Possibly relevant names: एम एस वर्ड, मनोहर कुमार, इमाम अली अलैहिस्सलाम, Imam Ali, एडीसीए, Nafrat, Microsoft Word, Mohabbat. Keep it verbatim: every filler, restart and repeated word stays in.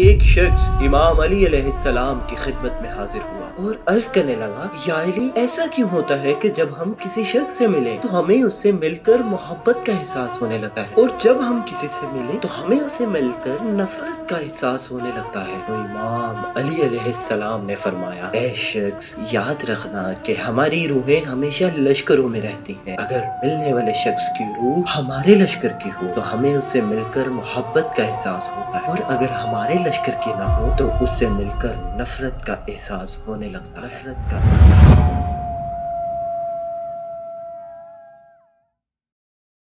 एक शख्स इमाम अली अलैहिस्सलाम की खिदमत में हाजिर हुआ और अर्ज करने लगा, या अली, ऐसा क्यों होता है कि जब हम किसी शख्स से मिले तो हमें उससे मिलकर मोहब्बत का एहसास होने लगता है और जब हम किसी से मिले तो हमें उसे मिलकर नफरत का एहसास होने लगता है। तो इमाम अली अलैहिस्सलाम ने फरमाया, ऐ शख्स, याद रखना कि हमारी रूहें हमेशा लश्करों में रहती हैं। अगर मिलने वाले शख्स की रूह हमारे लश्कर की हो तो हमें उससे मिलकर मोहब्बत का एहसास होता है और अगर हमारे लश्कर की ना हो तो उससे मिलकर नफरत का एहसास होने लगता है। नफरत का